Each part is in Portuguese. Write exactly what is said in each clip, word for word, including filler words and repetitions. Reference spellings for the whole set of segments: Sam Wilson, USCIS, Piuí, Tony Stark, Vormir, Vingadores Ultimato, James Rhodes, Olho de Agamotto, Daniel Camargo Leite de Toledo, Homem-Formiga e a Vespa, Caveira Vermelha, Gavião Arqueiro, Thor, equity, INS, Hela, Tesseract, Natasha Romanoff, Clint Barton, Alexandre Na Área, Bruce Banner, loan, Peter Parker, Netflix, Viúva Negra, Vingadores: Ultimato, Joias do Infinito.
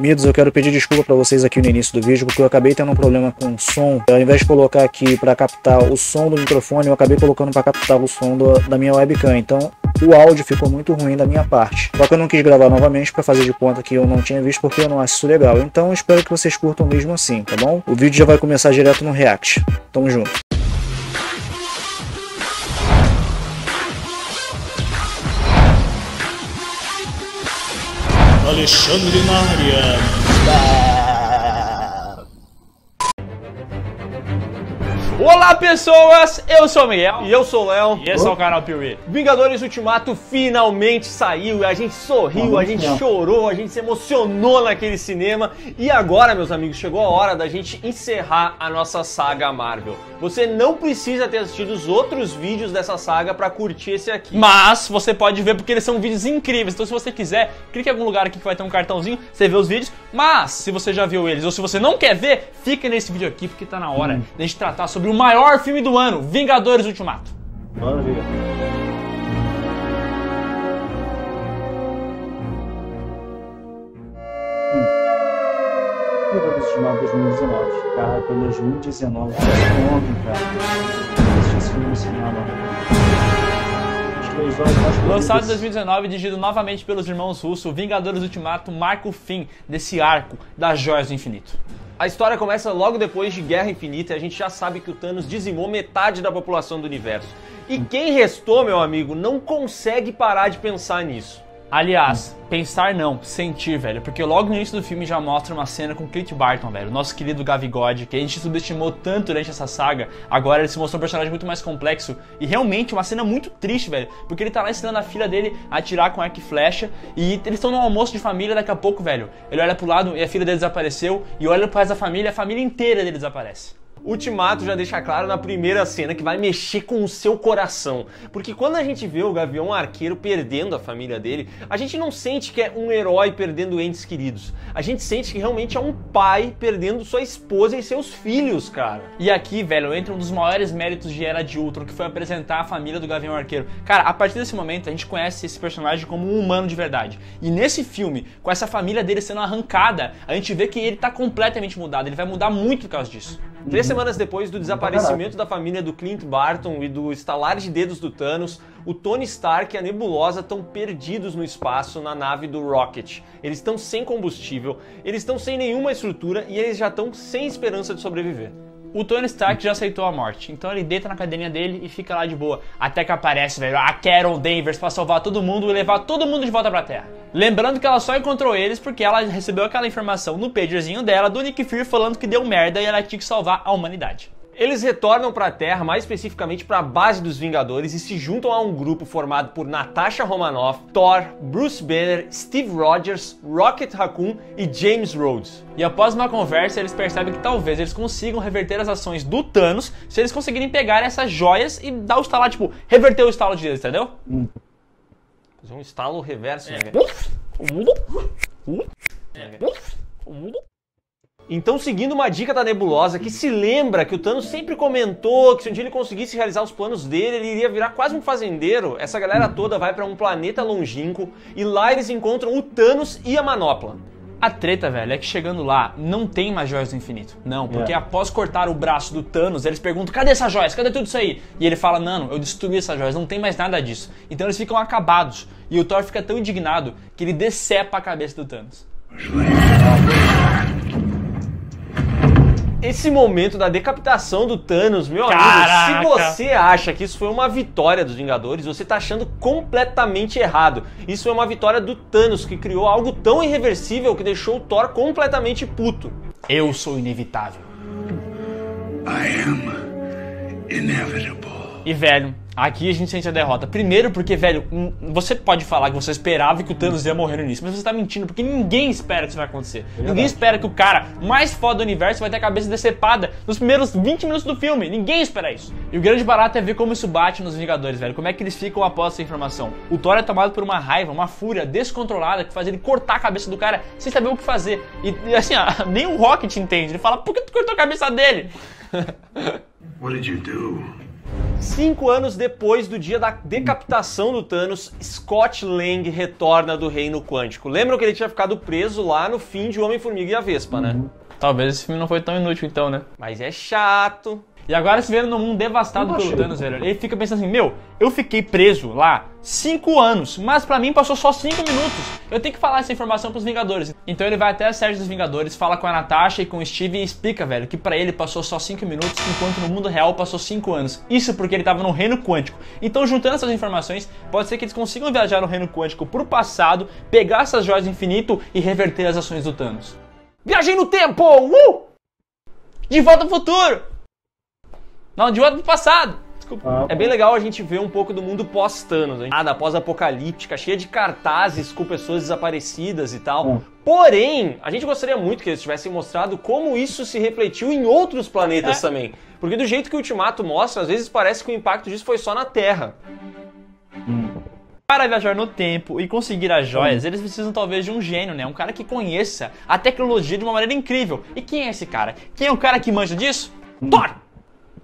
Midos, eu quero pedir desculpa para vocês aqui no início do vídeo, porque eu acabei tendo um problema com o som. Ao invés de colocar aqui para captar o som do microfone, eu acabei colocando para captar o som do, da minha webcam. Então o áudio ficou muito ruim da minha parte. Só que eu não quis gravar novamente para fazer de conta que eu não tinha visto, porque eu não acho isso legal. Então espero que vocês curtam mesmo assim, tá bom? O vídeo já vai começar direto no React. Tamo junto. Alexandre Na Área. Olá pessoas, eu sou o Miguel. E eu sou o Léo. E esse oh. é o canal Piuí. Vingadores Ultimato finalmente saiu. A gente sorriu, a gente chorou, a gente se emocionou naquele cinema. E agora, meus amigos, chegou a hora da gente encerrar a nossa saga Marvel. Você não precisa ter assistido os outros vídeos dessa saga pra curtir esse aqui. Mas você pode ver porque eles são vídeos incríveis. Então se você quiser, clique em algum lugar aqui que vai ter um cartãozinho, você vê os vídeos. Mas se você já viu eles ou se você não quer ver, fica nesse vídeo aqui porque tá na hora hum. da gente tratar sobre o maior filme do ano, Vingadores Ultimato. Maravilha. Vingadores Ultimato dois mil e dezenove. Cara, foi dois mil e dezenove. Ontem, cara. Assistir esse filme no cinema. Lançado em dois mil e dezenove, dirigido novamente pelos irmãos Russo, Vingadores Ultimato marca o fim desse arco das Joias do Infinito. A história começa logo depois de Guerra Infinita e a gente já sabe que o Thanos dizimou metade da população do universo. E quem restou, meu amigo, não consegue parar de pensar nisso. Aliás, pensar não, sentir, velho, porque logo no início do filme já mostra uma cena com Clint Barton, velho, nosso querido Gavigode, que a gente subestimou tanto durante essa saga, agora ele se mostrou um personagem muito mais complexo e realmente uma cena muito triste, velho, porque ele tá lá ensinando a filha dele a atirar com arco e flecha e eles estão num almoço de família, daqui a pouco, velho, ele olha pro lado e a filha dele desapareceu e olha pro resto da família, a família inteira dele desaparece. Ultimato já deixa claro na primeira cena que vai mexer com o seu coração, porque quando a gente vê o Gavião Arqueiro perdendo a família dele, a gente não sente que é um herói perdendo entes queridos, a gente sente que realmente é um pai perdendo sua esposa e seus filhos, cara. E aqui, velho, entra um dos maiores méritos de Era de Ultron, que foi apresentar a família do Gavião Arqueiro. Cara, a partir desse momento a gente conhece esse personagem como um humano de verdade, e nesse filme, com essa família dele sendo arrancada, a gente vê que ele tá completamente mudado, ele vai mudar muito por causa disso. Três semanas depois do desaparecimento da família do Clint Barton e do estalar de dedos do Thanos, o Tony Stark e a Nebulosa estão perdidos no espaço na nave do Rocket. Eles estão sem combustível, eles estão sem nenhuma estrutura e eles já estão sem esperança de sobreviver. O Tony Stark já aceitou a morte, então ele deita na cadeirinha dele e fica lá de boa. Até que aparece, velho, a Carol Danvers pra salvar todo mundo e levar todo mundo de volta pra Terra. Lembrando que ela só encontrou eles porque ela recebeu aquela informação no pagerzinho dela do Nick Fury falando que deu merda e ela tinha que salvar a humanidade. Eles retornam pra Terra, mais especificamente pra base dos Vingadores, e se juntam a um grupo formado por Natasha Romanoff, Thor, Bruce Banner, Steve Rogers, Rocket Raccoon e James Rhodes. E após uma conversa, eles percebem que talvez eles consigam reverter as ações do Thanos se eles conseguirem pegar essas joias e dar o estalar, tipo, reverter o estalo de eles, entendeu? Fazer um estalo reverso, né? Então, seguindo uma dica da Nebulosa, que se lembra que o Thanos sempre comentou que se um dia ele conseguisse realizar os planos dele, ele iria virar quase um fazendeiro, essa galera toda vai para um planeta longínquo e lá eles encontram o Thanos e a Manopla. A treta, velho, é que chegando lá, não tem mais Joias do Infinito. Não, porque é. após cortar o braço do Thanos, eles perguntam, cadê essas joias? Cadê tudo isso aí? E ele fala, não, eu destruí essas joias, não tem mais nada disso. Então eles ficam acabados. E o Thor fica tão indignado que ele decepa a cabeça do Thanos. Esse momento da decapitação do Thanos, meu Caraca. amigo, se você acha que isso foi uma vitória dos Vingadores, você tá achando completamente errado. Isso é uma vitória do Thanos, que criou algo tão irreversível que deixou o Thor completamente puto. Eu sou inevitável. I am inevitable. E, velho, aqui a gente sente a derrota. Primeiro porque, velho, você pode falar que você esperava que o Thanos ia morrer no início, mas você tá mentindo, porque ninguém espera que isso vai acontecer. Verdade. Ninguém espera que o cara mais foda do universo vai ter a cabeça decepada nos primeiros vinte minutos do filme. Ninguém espera isso. E o grande barato é ver como isso bate nos Vingadores, velho. Como é que eles ficam após essa informação. O Thor é tomado por uma raiva, uma fúria descontrolada que faz ele cortar a cabeça do cara sem saber o que fazer. E, e assim, ó, nem o Rocket entende. Ele fala, por que tu cortou a cabeça dele? What did you do? Cinco anos depois do dia da decapitação do Thanos, Scott Lang retorna do Reino Quântico. Lembram que ele tinha ficado preso lá no fim de Homem-Formiga e a Vespa, né? Talvez esse filme não foi tão inútil então, né? Mas é chato. E agora se vendo no mundo devastado pelo Thanos, velho, ele fica pensando assim, meu, eu fiquei preso lá cinco anos, mas pra mim passou só cinco minutos. Eu tenho que falar essa informação pros Vingadores. Então ele vai até a série dos Vingadores, fala com a Natasha e com o Steve e explica, velho, que pra ele passou só cinco minutos, enquanto no mundo real passou cinco anos. Isso porque ele tava no Reino Quântico. Então juntando essas informações, pode ser que eles consigam viajar no Reino Quântico pro passado, pegar essas joias do infinito e reverter as ações do Thanos. Viajei no tempo! Uh! De volta ao futuro! Não, de volta pro passado! Desculpa. Ah, é bem legal a gente ver um pouco do mundo pós-Thanos, hein? Nada pós-apocalíptica, cheia de cartazes com pessoas desaparecidas e tal. Hum. Porém, a gente gostaria muito que eles tivessem mostrado como isso se refletiu em outros planetas é. também. Porque do jeito que o Ultimato mostra, às vezes parece que o impacto disso foi só na Terra. Hum. Para viajar no tempo e conseguir as joias, eles precisam talvez de um gênio, né? Um cara que conheça a tecnologia de uma maneira incrível. E quem é esse cara? Quem é o cara que manja disso? Hum. Thor!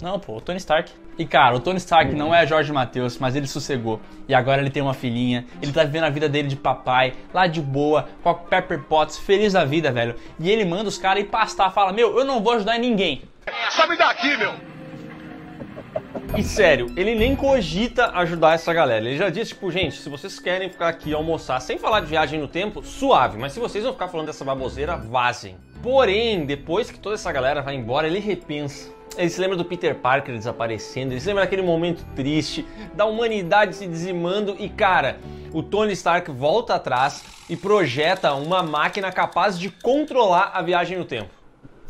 Não, pô, o Tony Stark. E cara, o Tony Stark não é Jorge Mateus, mas ele sossegou. E agora ele tem uma filhinha, ele tá vivendo a vida dele de papai, lá de boa, com a Pepper Potts, feliz da vida, velho. E ele manda os caras ir pastar, fala, meu, eu não vou ajudar ninguém. Só me daqui, meu! E sério, ele nem cogita ajudar essa galera. Ele já disse, tipo, gente, se vocês querem ficar aqui almoçar sem falar de viagem no tempo, suave. Mas se vocês vão ficar falando dessa baboseira, vazem. Porém, depois que toda essa galera vai embora, ele repensa. Ele se lembra do Peter Parker desaparecendo, ele se lembra daquele momento triste, da humanidade se dizimando e, cara, o Tony Stark volta atrás e projeta uma máquina capaz de controlar a viagem no tempo.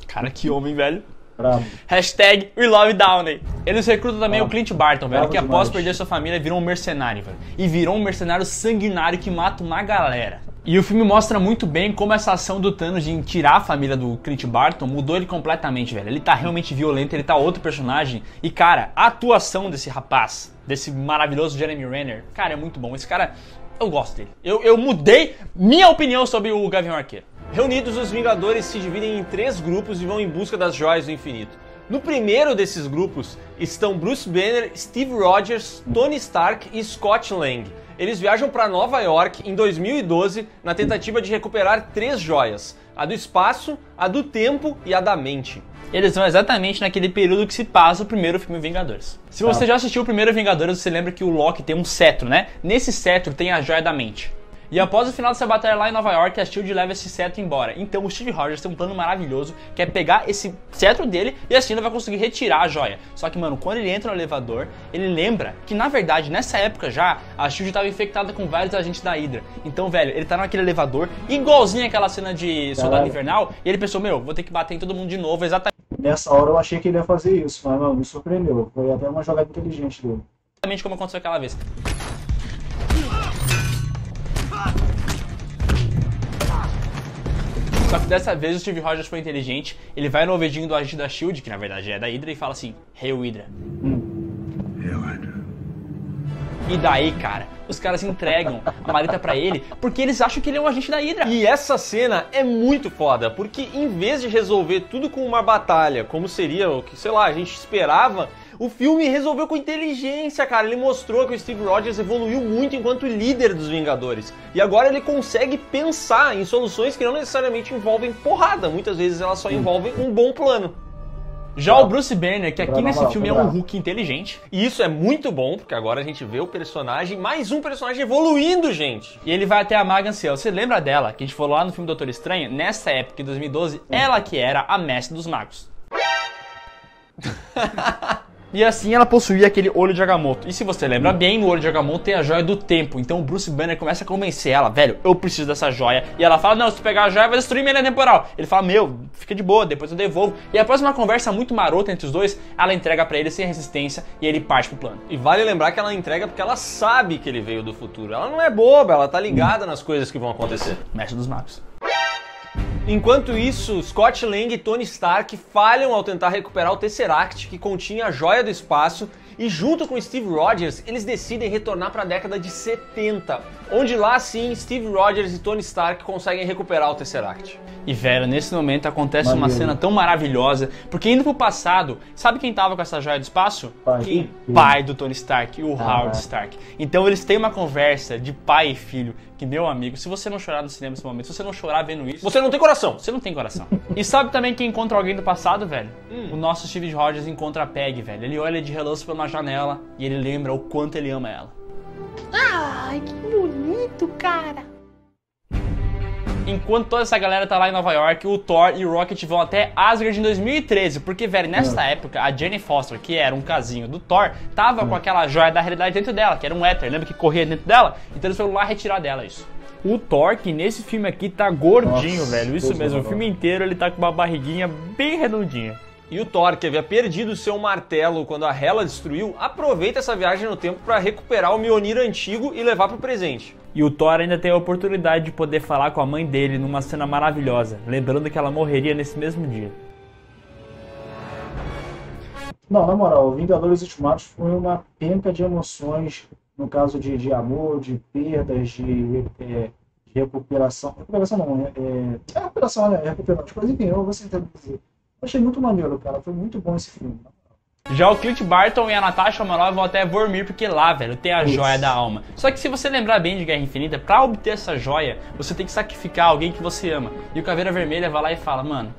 Cara, que homem, velho. Bravo. Hashtag We Love Downey. Eles recrutam também ah, o Clint Barton, velho, que após demais. perder sua família virou um mercenário, velho. E virou um mercenário sanguinário que mata uma galera. E o filme mostra muito bem como essa ação do Thanos de tirar a família do Clint Barton mudou ele completamente, velho. Ele tá realmente violento, ele tá outro personagem. E, cara, a atuação desse rapaz, desse maravilhoso Jeremy Renner, cara, é muito bom. Esse cara, eu gosto dele. Eu, eu mudei minha opinião sobre o Gavião Arqueiro. Reunidos, os Vingadores se dividem em três grupos e vão em busca das Joias do Infinito. No primeiro desses grupos estão Bruce Banner, Steve Rogers, Tony Stark e Scott Lang. Eles viajam para Nova York em dois mil e doze na tentativa de recuperar três joias. A do espaço, a do tempo e a da mente. Eles vão exatamente naquele período que se passa o primeiro filme Vingadores. Se você já assistiu o primeiro Vingadores, você lembra que o Loki tem um cetro, né? Nesse cetro tem a joia da mente. E após o final dessa batalha lá em Nova York, a Shield leva esse cetro embora. Então o Steve Rogers tem um plano maravilhoso, que é pegar esse cetro dele e assim ele vai conseguir retirar a joia. Só que, mano, quando ele entra no elevador, ele lembra que, na verdade, nessa época já, a Shield estava infectada com vários agentes da Hydra. Então, velho, ele tá naquele elevador, igualzinho aquela cena de Soldado Invernal, e ele pensou, meu, vou ter que bater em todo mundo de novo, exatamente. Nessa hora eu achei que ele ia fazer isso, mas, mano, me surpreendeu. Foi até uma jogada inteligente dele. Exatamente como aconteceu aquela vez. Só que dessa vez o Steve Rogers foi inteligente, ele vai no ouvidinho do agente da Shield, que na verdade é da Hydra, e fala assim, Hail Hydra. Hail Hydra. E daí, cara, os caras entregam a maleta pra ele, porque eles acham que ele é um agente da Hydra. E essa cena é muito foda, porque em vez de resolver tudo com uma batalha, como seria o que, sei lá, a gente esperava, o filme resolveu com inteligência, cara. Ele mostrou que o Steve Rogers evoluiu muito enquanto líder dos Vingadores. E agora ele consegue pensar em soluções que não necessariamente envolvem porrada. Muitas vezes elas só envolvem um bom plano. Já o Bruce Banner, que aqui nesse filme é um Hulk inteligente. E isso é muito bom, porque agora a gente vê o personagem, mais um personagem evoluindo, gente. E ele vai até a Maga Anciã. Você lembra dela, que a gente falou lá no filme Doutor Estranho? Nessa época, em dois mil e doze, ela que era a mestre dos magos. E assim ela possuía aquele olho de Agamotto. E se você lembra bem, no olho de Agamotto tem a joia do tempo. Então o Bruce Banner começa a convencer ela, velho, eu preciso dessa joia. E ela fala, não, se tu pegar a joia vai destruir minha linha temporal. Ele fala, meu, fica de boa, depois eu devolvo. E após uma conversa muito marota entre os dois, ela entrega pra ele sem resistência e ele parte pro plano. E vale lembrar que ela entrega porque ela sabe que ele veio do futuro. Ela não é boba, ela tá ligada nas coisas que vão acontecer. Mestre dos magos. Enquanto isso, Scott Lang e Tony Stark falham ao tentar recuperar o Tesseract, que continha a joia do espaço, e junto com Steve Rogers, eles decidem retornar para a década de setenta, onde lá sim, Steve Rogers e Tony Stark conseguem recuperar o Tesseract. E Vera, nesse momento acontece Maravilha. uma cena tão maravilhosa, porque indo pro passado, sabe quem tava com essa joia do espaço? Pai, quem? Pai do Tony Stark, o ah, Howard Stark. Então eles têm uma conversa de pai e filho, que meu amigo, se você não chorar no cinema nesse momento, se você não chorar vendo isso, você não tem coração, você não tem coração. E sabe também quem encontra alguém do passado, velho? Hum. O nosso Steve Rogers encontra a Peggy, velho. Ele olha de relance pra uma janela e ele lembra o quanto ele ama ela. Ai, que bonito, cara! Enquanto toda essa galera tá lá em Nova York, o Thor e o Rocket vão até Asgard em dois mil e treze. Porque, velho, nessa é. época, a Jane Foster, que era um casinho do Thor, tava é. com aquela joia da realidade dentro dela, que era um éter, lembra que corria dentro dela? Então eles foram lá retirar dela isso. O Thor, que nesse filme aqui tá gordinho, Nossa, velho, isso mesmo, o filme inteiro ele tá com uma barriguinha bem redondinha. E o Thor, que havia perdido seu martelo quando a Hela destruiu, aproveita essa viagem no tempo para recuperar o Mjolnir antigo e levar pro presente. E o Thor ainda tem a oportunidade de poder falar com a mãe dele numa cena maravilhosa, lembrando que ela morreria nesse mesmo dia. Não, na moral, o Vingadores Ultimato foi uma penca de emoções, no caso de, de amor, de perdas, de... É... recuperação, recuperação não, é, é recuperação, né, é recuperação, mas enfim, eu vou sentar pra dizer, achei muito maneiro, cara, foi muito bom esse filme. Já o Clint Barton e a Natasha Romanoff vão até Vormir, porque lá, velho, tem a Isso. joia da alma. Só que se você lembrar bem de Guerra Infinita, pra obter essa joia, você tem que sacrificar alguém que você ama, e o Caveira Vermelha vai lá e fala, mano,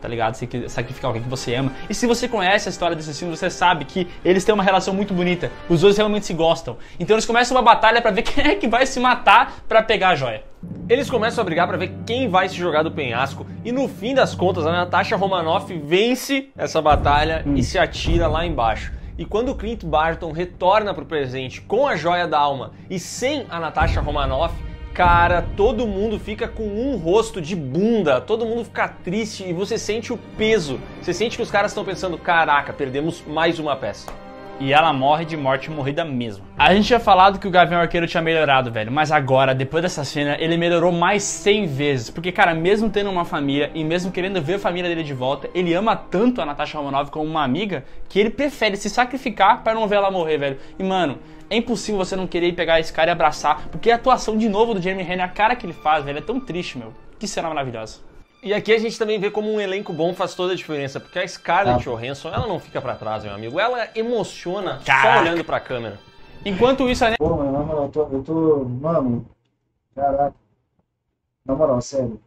tá ligado? Você quer sacrificar alguém que você ama. E se você conhece a história desses filmes, você sabe que eles têm uma relação muito bonita. Os dois realmente se gostam. Então eles começam uma batalha pra ver quem é que vai se matar pra pegar a joia. Eles começam a brigar pra ver quem vai se jogar do penhasco. E no fim das contas, a Natasha Romanoff vence essa batalha hum. e se atira lá embaixo. E quando o Clint Barton retorna pro presente com a joia da alma e sem a Natasha Romanoff, cara, todo mundo fica com um rosto de bunda, todo mundo fica triste e você sente o peso. Você sente que os caras estão pensando, caraca, perdemos mais uma peça. E ela morre de morte morrida mesmo. A gente tinha falado que o Gavião Arqueiro tinha melhorado, velho, mas agora, depois dessa cena, ele melhorou mais cem vezes. Porque, cara, mesmo tendo uma família e mesmo querendo ver a família dele de volta, ele ama tanto a Natasha Romanoff como uma amiga que ele prefere se sacrificar pra não ver ela morrer, velho. E, mano... é impossível você não querer pegar esse cara e abraçar, porque a atuação de novo do Jeremy Renner, a cara que ele faz, velho, é tão triste, meu. Que cena maravilhosa. E aqui a gente também vê como um elenco bom faz toda a diferença, porque a Scarlett Johansson, ela não fica pra trás, meu amigo. Ela emociona Caraca. só olhando pra câmera. Enquanto isso... A... Pô, mano, eu tô, eu tô... Mano... Caraca. Na moral, sério.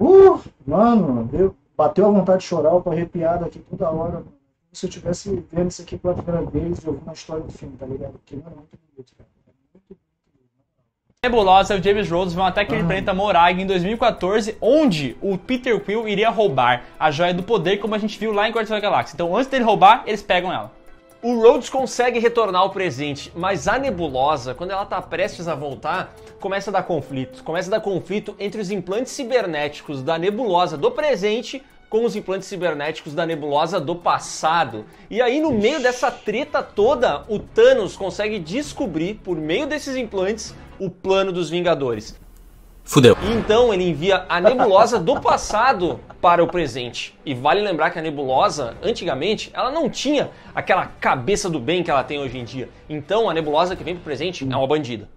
Uh! Mano, eu... bateu a vontade de chorar, eu tô arrepiado aqui toda hora, mano. Se eu tivesse vendo isso aqui pela primeira vez, eu vi uma história do filme, tá ligado? Porque não é muito bonito, cara. Nebulosa e o James Rhodes vão até aquele ah. planeta Morag em dois mil e quatorze, onde o Peter Quill iria roubar a joia do poder, como a gente viu lá em Guardians da Galáxia. Então, antes dele roubar, eles pegam ela. O Rhodes consegue retornar ao presente, mas a Nebulosa, quando ela tá prestes a voltar, começa a dar conflito. Começa a dar conflito entre os implantes cibernéticos da Nebulosa do presente com os implantes cibernéticos da Nebulosa do passado. E aí, no meio dessa treta toda, o Thanos consegue descobrir, por meio desses implantes, o plano dos Vingadores. Fudeu. E então ele envia a Nebulosa do passado para o presente. E vale lembrar que a Nebulosa, antigamente, ela não tinha aquela cabeça do bem que ela tem hoje em dia. Então a Nebulosa que vem para o presente é uma bandida.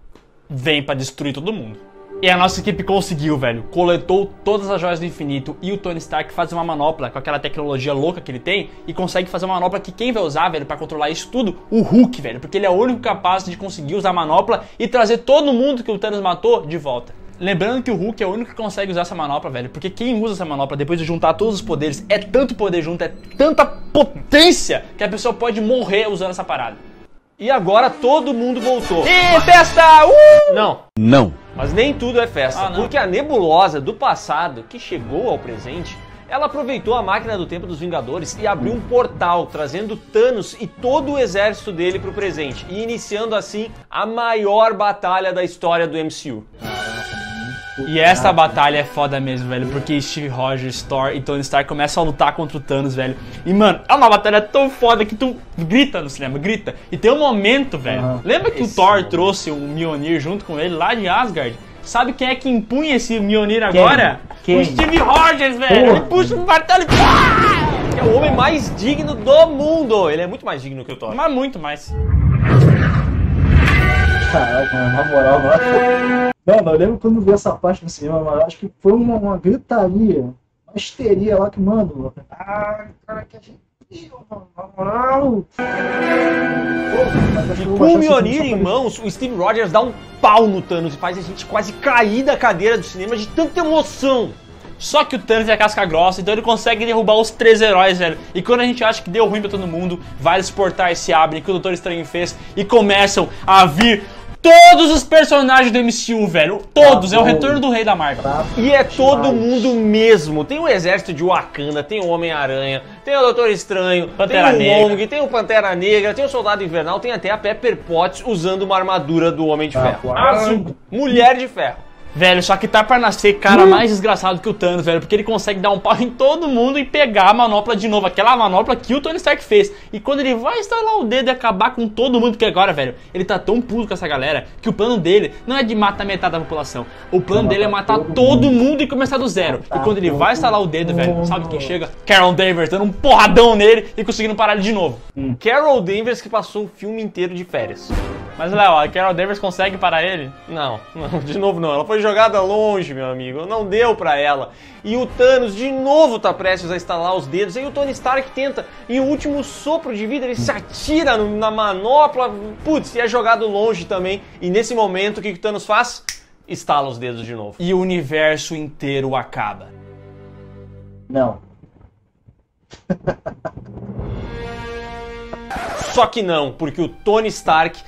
Vem para destruir todo mundo. E a nossa equipe conseguiu, velho, coletou todas as joias do infinito e o Tony Stark faz uma manopla com aquela tecnologia louca que ele tem e consegue fazer uma manopla que quem vai usar, velho, pra controlar isso tudo? O Hulk, velho, porque ele é o único capaz de conseguir usar a manopla e trazer todo mundo que o Thanos matou de volta. Lembrando que o Hulk é o único que consegue usar essa manopla, velho, porque quem usa essa manopla depois de juntar todos os poderes, é tanto poder junto, é tanta potência que a pessoa pode morrer usando essa parada. E agora todo mundo voltou. E festa! Uh! Não. Não. Mas nem tudo é festa, ah, porque a Nebulosa do passado, que chegou ao presente, ela aproveitou a máquina do tempo dos Vingadores e abriu um portal, trazendo Thanos e todo o exército dele pro presente, e iniciando assim a maior batalha da história do M C U. E essa batalha é foda mesmo, velho, porque Steve Rogers, Thor e Tony Stark começam a lutar contra o Thanos, velho. E, mano, é uma batalha tão foda que tu grita no cinema, grita. E tem um momento, velho, ah, lembra que o Thor mano. trouxe o Mjolnir junto com ele lá de Asgard? Sabe quem é que empunha esse Mjolnir agora? Quem? O Steve Rogers, velho. Porra. Ele puxa o martelo e... Ah! É o homem mais digno do mundo. Ele é muito mais digno que o Thor. Mas muito mais. Caraca, na moral, mano. Mano, eu lembro quando vi essa parte no cinema, mano, acho que foi uma, uma gritaria, uma histeria lá que, mano... Ai, cara, que a gente... Com o Mjolnir em mãos, o Steve Rogers dá um pau no Thanos e faz a gente quase cair da cadeira do cinema de tanta emoção. Só que o Thanos é casca grossa, então ele consegue derrubar os três heróis, velho. E quando a gente acha que deu ruim pra todo mundo, vários portais se abrem, que o Doutor Estranho fez, e começam a vir todos os personagens do M C U, velho. Todos, é o retorno do rei da Marvel. E é todo mundo mesmo. Tem o exército de Wakanda, tem o Homem-Aranha, tem o Doutor Estranho, Pantera tem o Wong, tem o Pantera Negra, tem o Soldado Invernal, tem até a Pepper Potts usando uma armadura do Homem de Ferro. Azul, Mulher de Ferro. Velho, só que tá pra nascer cara mais desgraçado que o Thanos, velho, porque ele consegue dar um pau em todo mundo e pegar a manopla de novo, aquela manopla que o Tony Stark fez. E quando ele vai estalar o dedo e acabar com todo mundo, que agora, velho, ele tá tão puto com essa galera, que o plano dele não é de matar metade da população. O plano dele é matar todo mundo e começar do zero. E quando ele vai estalar o dedo, velho, sabe quem chega? Carol Danvers, dando um porradão nele e conseguindo parar ele de novo. Hum. Carol Danvers que passou o filme inteiro de férias. Mas, Léo, a Carol Danvers consegue parar ele? Não, não, de novo não. Ela foi jogada longe, meu amigo. Não deu pra ela. E o Thanos de novo tá prestes a estalar os dedos. E aí o Tony Stark tenta. E o último sopro de vida, ele se atira na manopla. Putz, e é jogado longe também. E nesse momento, o que o Thanos faz? Estala os dedos de novo. E o universo inteiro acaba. Não. Só que não, porque o Tony Stark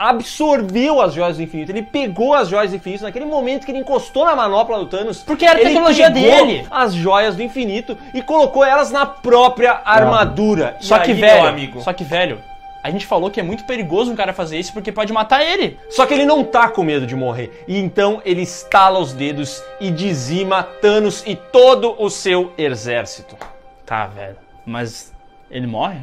absorveu as Joias do Infinito, ele pegou as Joias do Infinito naquele momento que ele encostou na manopla do Thanos, porque era a tecnologia dele, as Joias do Infinito, e colocou elas na própria armadura. Só aí, que velho, amigo. Só que velho, a gente falou que é muito perigoso um cara fazer isso porque pode matar ele. Só que ele não tá com medo de morrer. E então ele estala os dedos e dizima Thanos e todo o seu exército. Tá, velho. Mas ele morre?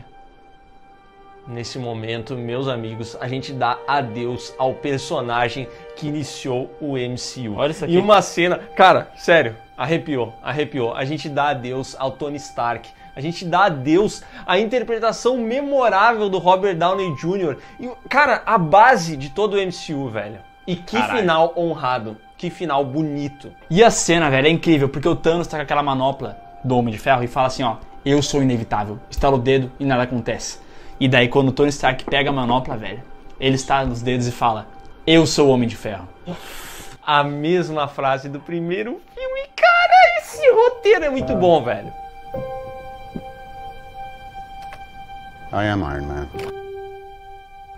Nesse momento, meus amigos, a gente dá adeus ao personagem que iniciou o M C U. Olha isso aqui. E uma cena... Cara, sério, arrepiou, arrepiou. A gente dá adeus ao Tony Stark. A gente dá adeus à interpretação memorável do Robert Downey Júnior E, cara, a base de todo o M C U, velho. E que Caralho. Final honrado, que final bonito. E a cena, velho, é incrível, porque o Thanos tá com aquela manopla do Homem de Ferro e fala assim, ó, eu sou inevitável. Estala o dedo e nada acontece. E daí quando o Tony Stark pega a manopla, velho, ele estala nos dedos e fala, eu sou o Homem de Ferro. A mesma frase do primeiro filme. Cara, esse roteiro é muito ah. bom, velho. I am Iron Man.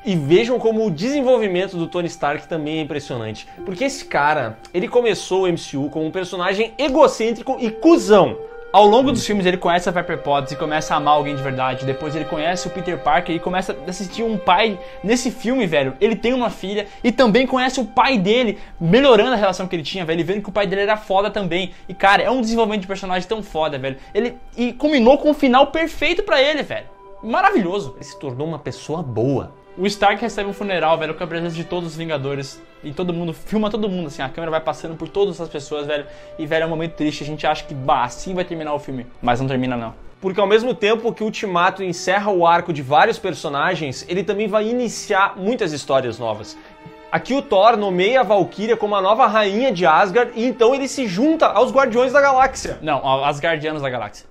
E vejam como o desenvolvimento do Tony Stark também é impressionante. Porque esse cara, ele começou o M C U como um personagem egocêntrico e cuzão. Ao longo dos filmes ele conhece a Pepper Potts e começa a amar alguém de verdade. Depois ele conhece o Peter Parker e começa a assistir um pai. Nesse filme, velho, ele tem uma filha e também conhece o pai dele, melhorando a relação que ele tinha, velho, e vendo que o pai dele era foda também. E cara, é um desenvolvimento de personagem tão foda, velho. Ele e combinou com um final perfeito pra ele, velho. Maravilhoso. Ele se tornou uma pessoa boa. O Stark recebe um funeral, velho, com a presença de todos os Vingadores. E todo mundo, filma todo mundo, assim, a câmera vai passando por todas essas pessoas, velho. E, velho, é um momento triste, a gente acha que, bah, assim vai terminar o filme. Mas não termina, não. Porque ao mesmo tempo que o Ultimato encerra o arco de vários personagens, ele também vai iniciar muitas histórias novas. Aqui o Thor nomeia a Valkyria como a nova rainha de Asgard e então ele se junta aos Guardiões da Galáxia. Não, aos Guardianos da Galáxia.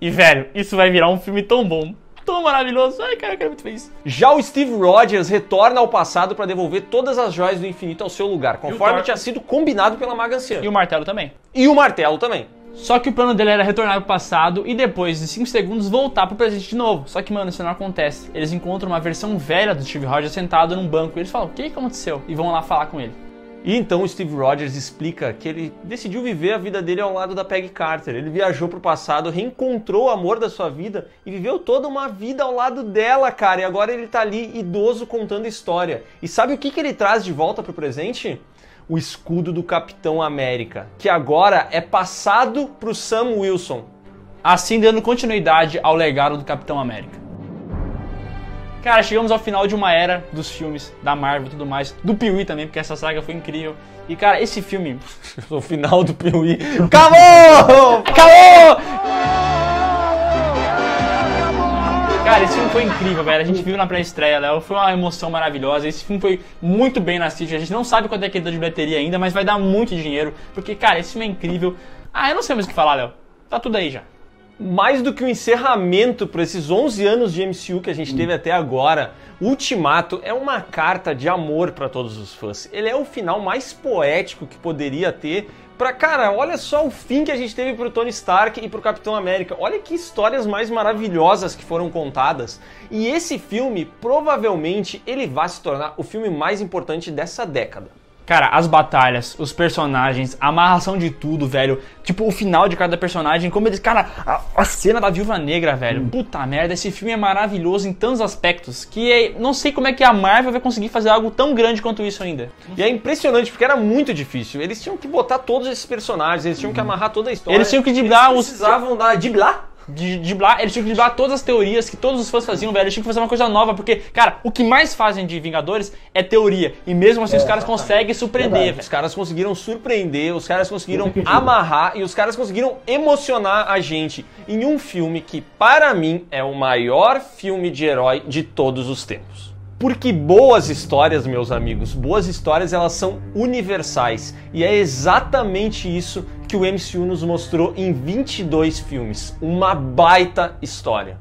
E, velho, isso vai virar um filme tão bom. Tão maravilhoso. Ai, cara, eu quero muito feliz. Já o Steve Rogers retorna ao passado para devolver todas as Joias do Infinito ao seu lugar, conforme tinha sido combinado pela Maga Anciã. E o martelo também. E o martelo também. Só que o plano dele era retornar pro passado e depois de cinco segundos voltar pro presente de novo. Só que, mano, isso não acontece. Eles encontram uma versão velha do Steve Rogers sentado num banco e eles falam, o que aconteceu? E vão lá falar com ele. E então o Steve Rogers explica que ele decidiu viver a vida dele ao lado da Peggy Carter. Ele viajou pro passado, reencontrou o amor da sua vida e viveu toda uma vida ao lado dela, cara. E agora ele tá ali idoso contando história. E sabe o que, que ele traz de volta pro presente? O escudo do Capitão América, que agora é passado pro Sam Wilson. Assim dando continuidade ao legado do Capitão América. Cara, chegamos ao final de uma era dos filmes, da Marvel e tudo mais, do Pee-wee também, porque essa saga foi incrível. E cara, esse filme, o final do Pee-wee, acabou! Acabou! Cara, esse filme foi incrível, velho. A gente viu na pré-estreia, Léo. Foi uma emoção maravilhosa. Esse filme foi muito bem na City. A gente não sabe quanto é que ele dá de bilheteria ainda, mas vai dar muito dinheiro. Porque, cara, esse filme é incrível. Ah, eu não sei mais o que falar, Léo. Tá tudo aí já. Mais do que um encerramento para esses onze anos de M C U que a gente teve até agora, Ultimato é uma carta de amor para todos os fãs. Ele é o final mais poético que poderia ter pra, cara, olha só o fim que a gente teve pro Tony Stark e pro Capitão América. Olha que histórias mais maravilhosas que foram contadas. E esse filme, provavelmente, ele vai se tornar o filme mais importante dessa década. Cara, as batalhas, os personagens, a amarração de tudo, velho. Tipo, o final de cada personagem, como eles... Cara, a, a cena da Viúva Negra, velho. Puta merda, esse filme é maravilhoso em tantos aspectos que é, não sei como é que a Marvel vai conseguir fazer algo tão grande quanto isso ainda. E é impressionante, porque era muito difícil. Eles tinham que botar todos esses personagens, eles tinham que amarrar toda a história. Eles tinham que driblar os... Eles precisavam da... driblar? De, de blá, eles tinham que driblar todas as teorias que todos os fãs faziam, velho. Eles tinham que fazer uma coisa nova, porque, cara, o que mais fazem de Vingadores é teoria. E mesmo assim é, os caras tá, conseguem surpreender, velho. Os caras conseguiram surpreender, os caras conseguiram amarrar e os caras conseguiram emocionar a gente em um filme que, para mim, é o maior filme de herói de todos os tempos. Porque boas histórias, meus amigos, boas histórias, elas são universais. E é exatamente isso que o M C U nos mostrou em vinte e dois filmes. Uma baita história.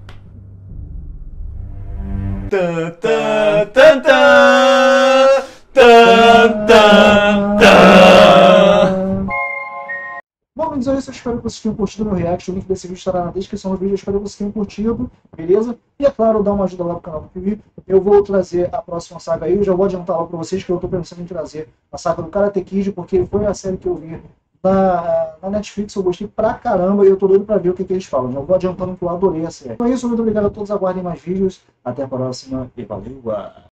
Bom, amigos, é isso. Eu espero que vocês tenham curtido o meu react. O link desse vídeo estará na descrição do vídeo. Eu espero que vocês tenham curtido, beleza? E, é claro, dá uma ajuda lá pro canal do T V. Eu vou trazer a próxima saga aí. Eu já vou adiantar lá pra vocês que eu tô pensando em trazer a saga do Karate Kid, porque foi a série que eu vi na, na Netflix. Eu gostei pra caramba e eu tô doido pra ver o que, que eles falam. Já vou adiantando que eu adorei a série. Então é isso. Muito obrigado a todos. Aguardem mais vídeos. Até a próxima e valeu!